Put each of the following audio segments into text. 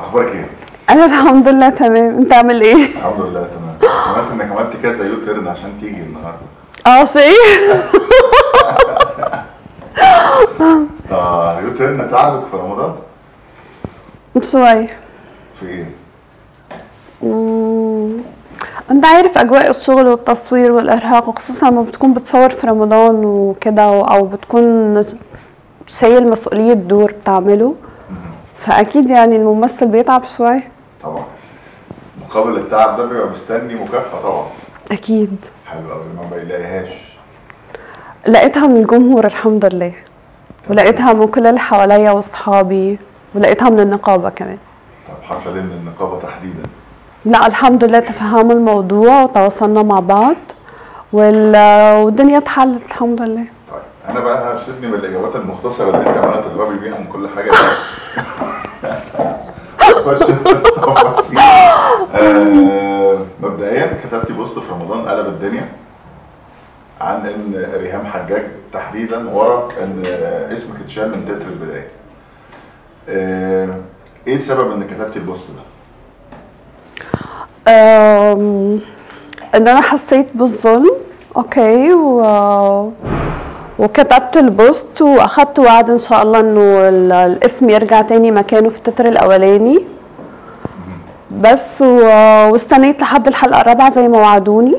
اخبارك ايه؟ انا الحمد لله تمام، انت عامل ايه؟ الحمد لله تمام. سمعت انك عملت كذا يوتيرن عشان تيجي النهارده. صحيح. يوتيرن تعبك في رمضان؟ شوية. في ايه؟ انت عارف اجواء الشغل والتصوير والارهاق، وخصوصا لما بتكون بتصور في رمضان وكده، او بتكون شايل مسؤولية دور بتعمله، فاكيد يعني الممثل بيتعب شويه. طبعا مقابل التعب ده بيبقى مستني مكافاه. طبعا اكيد. حلو قوي. ما بيلاقيهاش؟ لقيتها من الجمهور الحمد لله، ولقيتها من كل اللي حواليا واصحابي، ولقيتها من النقابه كمان. طب حصل ايه من النقابه تحديدا؟ لا الحمد لله تفهموا الموضوع وتواصلنا مع بعض والدنيا اتحلت الحمد لله. طيب انا بقى هبسطني بالاجابات المختصره اللي انت عملت الغبي بيها من كل حاجه. خش التفاصيل. مبدئيا كتبتي بوست في رمضان قلب الدنيا عن ان ريهام حجاج تحديدا ورا ان اسمك اتشال من تتر البدايه. ايه السبب ان كتبتي البوست ده؟ ان انا حسيت بالظلم. اوكي. وكتبت البوست واخدت وعد ان شاء الله انه الاسم يرجع تاني مكانه في التتر الاولاني بس، واستنيت لحد الحلقه الرابعه زي ما وعدوني،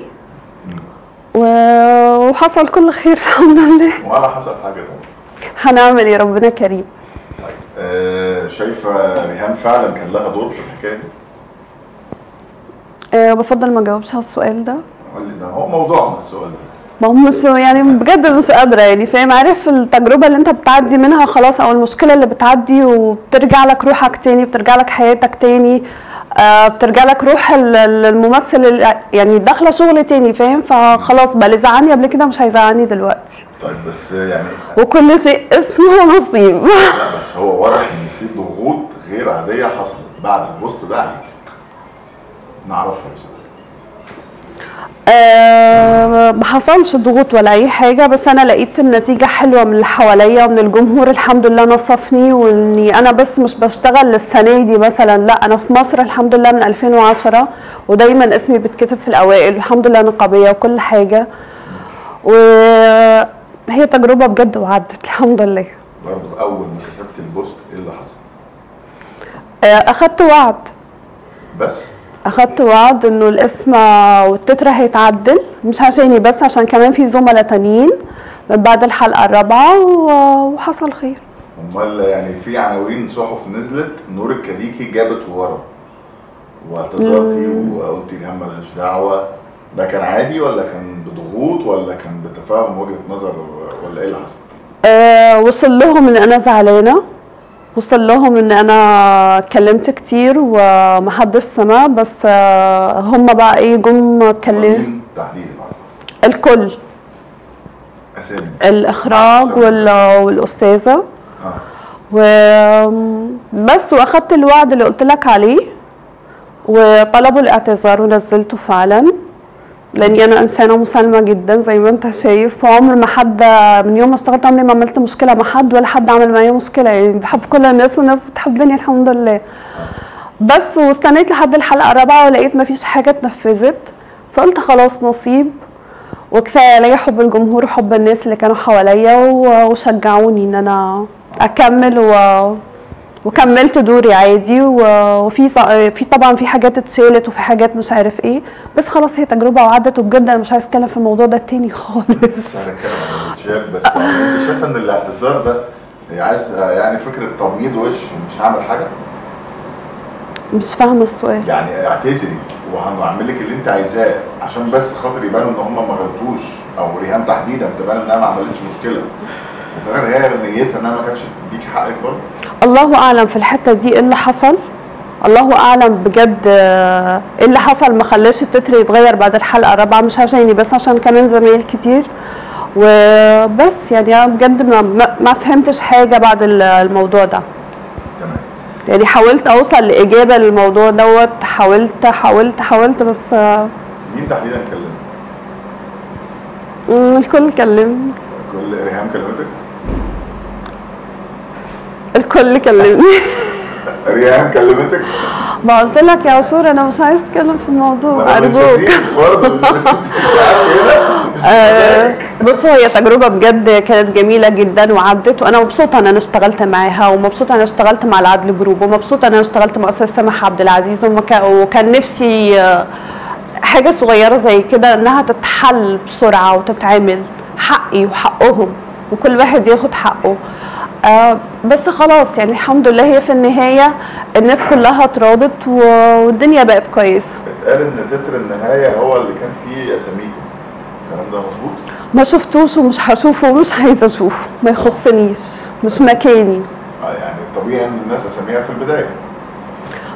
وحصل كل خير الحمد لله. ولا حصل حاجه طبعا. هنعمل ايه، ربنا كريم. طيب شايفه ريهام فعلا كان لها دور في الحكايه دي؟ بفضل ما اجاوبش على السؤال ده. هو موضوعنا السؤال ده. ما هو مش يعني بجد مش قادره يعني، فاهم؟ عارف التجربه اللي انت بتعدي منها خلاص، او المشكله اللي بتعدي وبترجع لك روحك تاني، بترجع لك حياتك تاني، بترجع لك روح الممثل يعني، داخله شغل تاني، فاهم؟ فخلاص بقى اللي زعلني قبل كده مش هيزعلني دلوقتي. طيب بس يعني وكل شيء اسمه نصيب. لا بس هو واضح ان في ضغوط غير عاديه حصلت بعد البوست ده عليك. نعرفها بصراحه. ما حصلش ضغوط ولا اي حاجه، بس انا لقيت النتيجه حلوه من اللي حواليا ومن الجمهور الحمد لله، نصفني واني انا بس مش بشتغل للسنه دي مثلا، لا انا في مصر الحمد لله من 2010 ودايما اسمي بيتكتب في الاوائل والحمد لله، نقابيه وكل حاجه، وهي تجربه بجد وعدت الحمد لله. برضه اول ما كتبت البوست ايه اللي حصل؟ اخدت وعد. بس اخدت وعد انه الاسم والتتر هيتعدل، مش عشاني بس، عشان كمان في زملاء تانيين من بعد الحلقه الرابعه، وحصل خير. امال يعني في عناوين صحف نزلت نور القديكي جابت ورا واعتذرتي وقلتي ريهام مالهاش دعوه، ده كان عادي ولا كان بضغوط ولا كان بتفاهم وجهه نظر ولا ايه اللي حصل؟ وصل لهم ان انا زعلانه، وصل لهم ان انا اتكلمت كتير ومحدش سمع، بس هم بقى ايه جم اتكلموا. تحديدا الكل اسامي الاخراج والاستاذه وبس، واخدت الوعد اللي قلت لك عليه وطلبوا الاعتذار ونزلته فعلا، لاني انا انسانه مسالمه جدا زي ما انت شايف، وعمر ما حد من يوم ما اشتغلت عمري ما عملت مشكله مع حد ولا حد عمل معايا مشكله، يعني بحب كل الناس والناس بتحبني الحمد لله. بس واستنيت لحد الحلقه الرابعه ولقيت ما فيش حاجه اتنفذت، فقلت خلاص نصيب، وكفايه عليا حب الجمهور وحب الناس اللي كانوا حواليا وشجعوني ان انا اكمل، وكملت دوري عادي، وفي طبعا في حاجات اتشالت وفي حاجات مش عارف ايه، بس خلاص هي تجربه وعدت، وبجد انا مش عايز اتكلم في الموضوع ده تاني خالص. بس انت شايفه ان الاعتذار ده عايز يعني فكره تبييض وش مش هعمل حاجه؟ مش فاهمه السؤال. يعني اعتذري وهعمل لك اللي انت عايزاه عشان بس خاطر يبانوا ان هم ما غلطوش، او ريهام تحديدا تبان انها ما عملتش مشكله، وفي غير هي نيتها انها ما كانتش تديك حقك برضه. الله اعلم في الحته دي ايه اللي حصل، الله اعلم بجد ايه اللي حصل ما خلاش التتر يتغير بعد الحلقه الرابعه، مش عشاني بس، عشان كمان زمايل كتير وبس، يعني انا بجد ما فهمتش حاجه بعد الموضوع ده. تمام. يعني حاولت اوصل لاجابه للموضوع دوت، حاولت حاولت حاولت بس. مين تحديدا كلمك؟ الكل كلمني. الكل ريهام كلمتك؟ الكل كلمني. ريهام كلمتك؟ ما قلت لك يا عاشور انا مش عايز اتكلم في الموضوع ارجوك. بص هي تجربه بجد كانت جميله جدا وعدت، وانا مبسوطه ان انا اشتغلت معاها، ومبسوطه ان انا اشتغلت مع العدل جروب، ومبسوطه ان انا اشتغلت مع استاذ سامح عبد العزيز، وكان نفسي حاجه صغيره زي كده انها تتحل بسرعه وتتعمل حقي وحقهم وكل واحد ياخد حقه. بس خلاص يعني الحمد لله هي في النهايه الناس كلها اتراضت والدنيا بقت كويسه. اتقال ان تتر النهايه هو اللي كان فيه اساميكم، الكلام ده مظبوط؟ ما شفتوش ومش هشوفه ومش عايزه اشوفه، ما يخصنيش، مش مكاني. يعني طبيعي ان الناس اساميها في البدايه.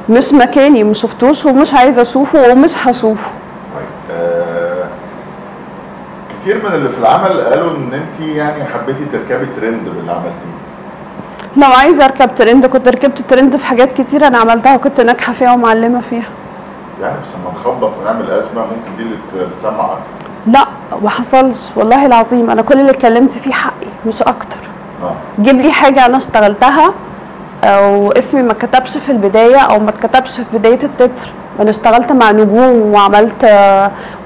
مش مكاني، ما شفتوش ومش عايزه اشوفه ومش هشوفه. طيب كتير من اللي في العمل قالوا ان انت يعني حبيتي تركبي ترند باللي عملتيه. لو عايزه اركب ترند كنت ركبت ترند في حاجات كتير انا عملتها وكنت ناجحه فيها ومعلمه فيها. يعني بس لما نخبط ونعمل ازمه ممكن دي اللي بتسمع اكتر. لا ما حصلش والله العظيم، انا كل اللي اتكلمت فيه حقي مش اكتر. جيب لي حاجه انا اشتغلتها واسمي ما اتكتبش في البدايه او ما اتكتبش في بدايه التتر، انا اشتغلت مع نجوم وعملت،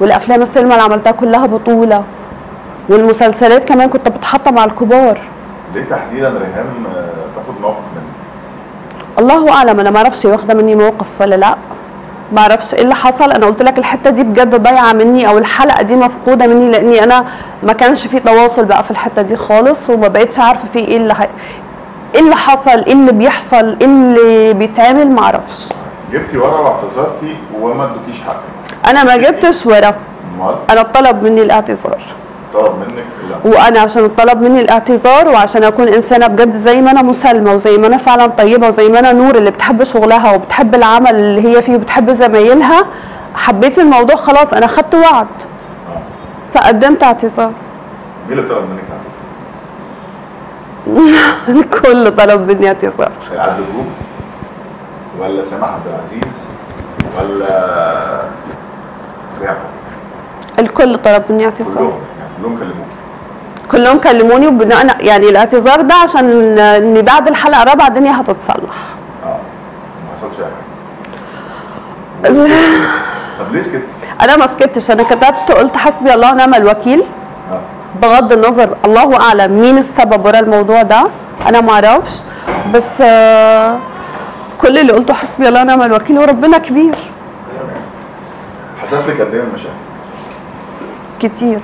والافلام السينما اللي عملتها كلها بطوله، والمسلسلات كمان كنت بتحط مع الكبار. ليه تحديدا ريهام تاخد موقف مني؟ الله اعلم، انا ما اعرفش هي واخده مني موقف ولا لا، ما اعرفش ايه اللي حصل. انا قلت لك الحته دي بجد ضايعه مني، او الحلقه دي مفقوده مني، لاني انا ما كانش في تواصل بقى في الحته دي خالص، وما بقتش عارفه في ايه اللي ايه اللي حصل، ايه اللي بيحصل، ايه اللي بيتعمل، ما اعرفش. جبتي ورا واعتذرتي وما ادوكيش حقك. انا ما جبتش ورا، انا اتطلب مني الاعتذار. طلب منك؟ لا، وانا عشان اتطلب مني الاعتذار وعشان اكون انسانه بجد زي ما انا مسالمه، وزي ما انا فعلا طيبه، وزي ما انا نور اللي بتحب شغلها وبتحب العمل اللي هي فيه وبتحب زمايلها، حبيت الموضوع خلاص انا خدت وعد فقدمت اعتذار. مين اللي طلب منك اعتذار؟ الكل طلب مني اعتذار. العدل جروب ولا سامح عبد العزيز ولا ريحه؟ الكل طلب مني اعتذار. كلهم كلموني. كلهم كلموني، وبناء يعني الاعتذار ده عشان ان بعد الحلقه الرابعه الدنيا هتتصلح. ما حصلش اي حاجه. طب ليه سكتتي؟ انا ما سكتتش، انا كتبت قلت حسبي الله ونعم الوكيل. بغض النظر الله اعلم مين السبب ورا الموضوع ده، انا ما اعرفش، بس كل اللي قلته حسبي الله ونعم الوكيل وربنا كبير. حصلت لك قد ايه من مشاكل؟ كتير.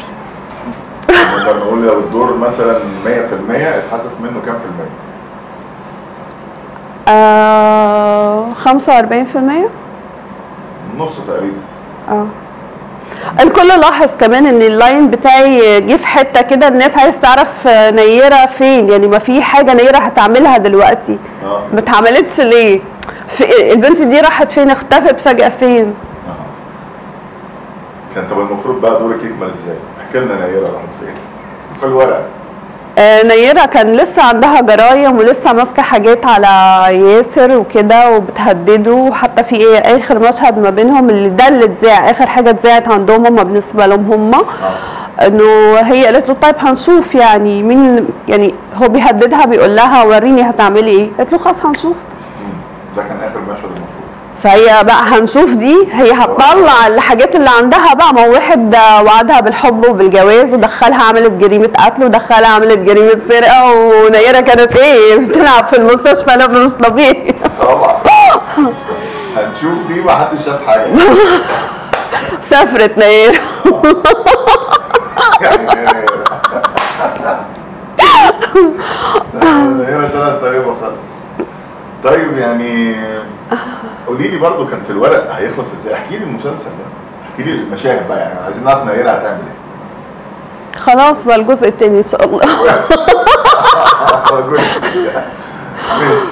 نقدر نقول لو الدور مثلا 100% اتحذف منه كام في المية؟ 45%؟ نص تقريبا. الكل لاحظ كمان ان اللاين بتاعي جه في حته كده الناس عايز تعرف نيره فين، يعني ما في حاجه نيره هتعملها دلوقتي. ما اتعملتش ليه؟ البنت دي راحت فين؟ اختفت فجأه فين؟ كان طب المفروض بقى دورك يكمل ازاي؟ احكي لنا نيره راحت فين؟ في الورق. نيره كان لسه عندها جرايم ولسه ماسكه حاجات على ياسر وكده وبتهدده، وحتى في ايه اخر مشهد ما بينهم اللي ده اللي اتذاع، اخر حاجه اتذاعت عندهم هم بالنسبه لهم هم انه هي قالت له طيب هنشوف يعني مين، يعني هو بيهددها بيقول لها وريني هتعملي ايه، قالت له خلاص هنشوف. ده كان اخر مشهد المفروض. فهي بقى هنشوف دي هي هتطلع الحاجات اللي عندها بقى، ما هو واحد وعدها بالحب وبالجواز ودخلها عملت جريمه قتل ودخلها عملت جريمه سرقه، ونيره كانت ايه؟ بتلعب في المستشفى نفس طبيعي. طبعا هنشوف دي ما حدش شاف حاجه. سافرت نيره. نيره طلعت طيبه خالص. طيب يعني قولي لي برضه كان في الورق هيخلص ازاي؟ احكي لي المسلسل ده، احكي لي المشاهد بقى، يعني عايزين نعرف نيره هتعمل ايه. خلاص بقى الجزء الثاني ان شاء الله. ماشي